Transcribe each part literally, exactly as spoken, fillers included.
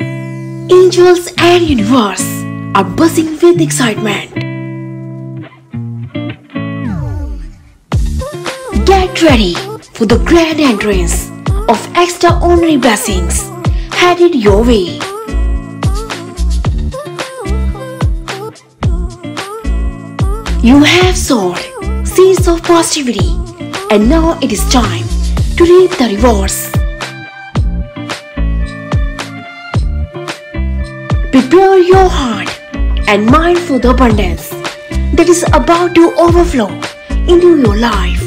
Angels and universe are buzzing with excitement. Get ready for the grand entrance of extraordinary blessings headed your way. You have sowed seeds of positivity, and now it is time to reap the rewards. Prepare your heart and mind for the abundance that is about to overflow into your life.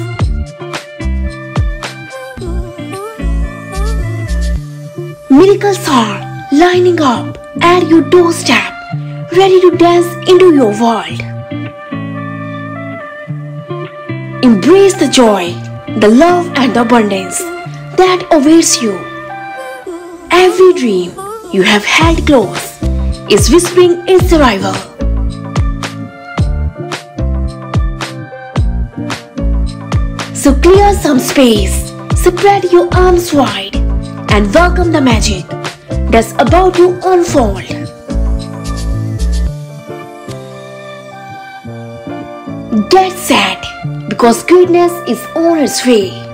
Miracles are lining up at your doorstep, ready to dance into your world. Embrace the joy, the love and the abundance that awaits you. Every dream you have held close is whispering its arrival. So clear some space, spread your arms wide and welcome the magic that's about to unfold. Get set, because goodness is on its way.